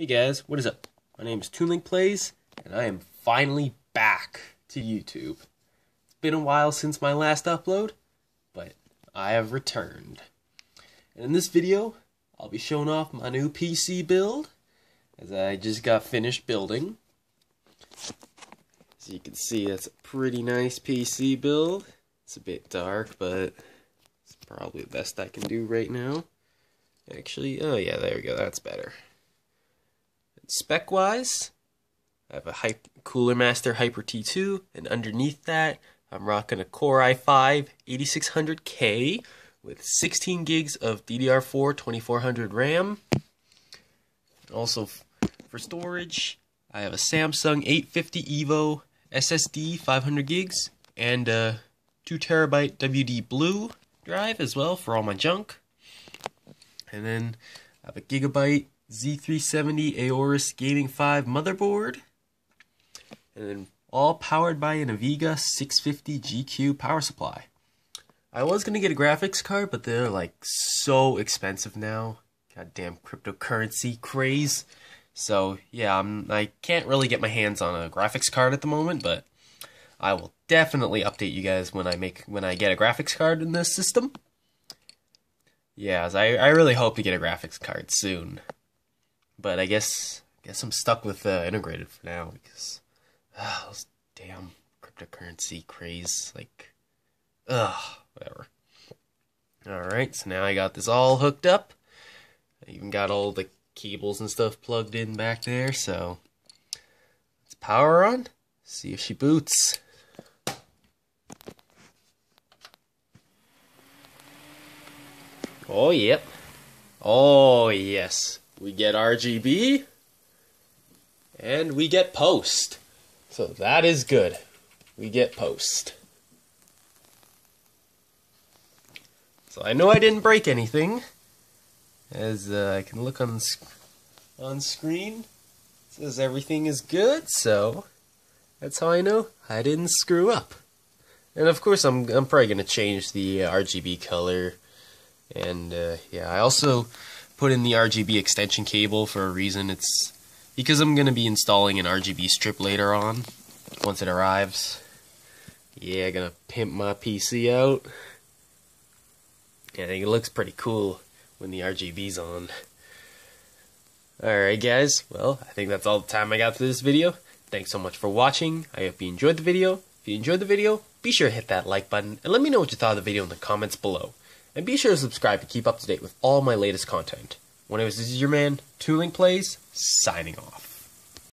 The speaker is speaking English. Hey guys, what is up? My name is Toon Link Plays, and I am finally back to YouTube. It's been a while since my last upload, but I have returned. And in this video, I'll be showing off my new PC build, as I just got finished building. As you can see, that's a pretty nice PC build. It's a bit dark, but it's probably the best I can do right now. Actually, oh yeah, there we go, that's better. Spec-wise, I have a Cooler Master Hyper T2, and underneath that, I'm rocking a Core i5 8600K with 16 gigs of DDR4 2400 RAM. Also, for storage, I have a Samsung 850 Evo SSD 500 gigs, and a 2 TB WD Blue drive as well for all my junk. And then I have a Gigabyte Z370 AORUS Gaming 5 motherboard, and then all powered by an EVGA 650GQ power supply. I was going to get a graphics card, but they're like so expensive now. Goddamn cryptocurrency craze. So yeah, I can't really get my hands on a graphics card at the moment, but I will definitely update you guys when I get a graphics card in this system. Yeah, I really hope to get a graphics card soon. But I guess I'm stuck with integrated for now because those damn cryptocurrency craze, like, whatever. Alright, so now I got this all hooked up. I even got all the cables and stuff plugged in back there, so let's power on, see if she boots. Oh, yep. Oh, yes. We get RGB, and we get post. So that is good. We get post. So I know I didn't break anything, as I can look on screen. It says everything is good, so that's how I know I didn't screw up. And of course, I'm probably going to change the RGB color, and yeah, I also put in the RGB extension cable for a reason. It's because I'm going to be installing an RGB strip later on, once it arrives. Yeah, I'm going to pimp my PC out. Yeah, I think it looks pretty cool when the RGB's on. Alright guys, well, I think that's all the time I got for this video. Thanks so much for watching. I hope you enjoyed the video. If you enjoyed the video, be sure to hit that like button and let me know what you thought of the video in the comments below. And be sure to subscribe to keep up to date with all my latest content. Anyways, this is your man, Toon Link Plays, signing off.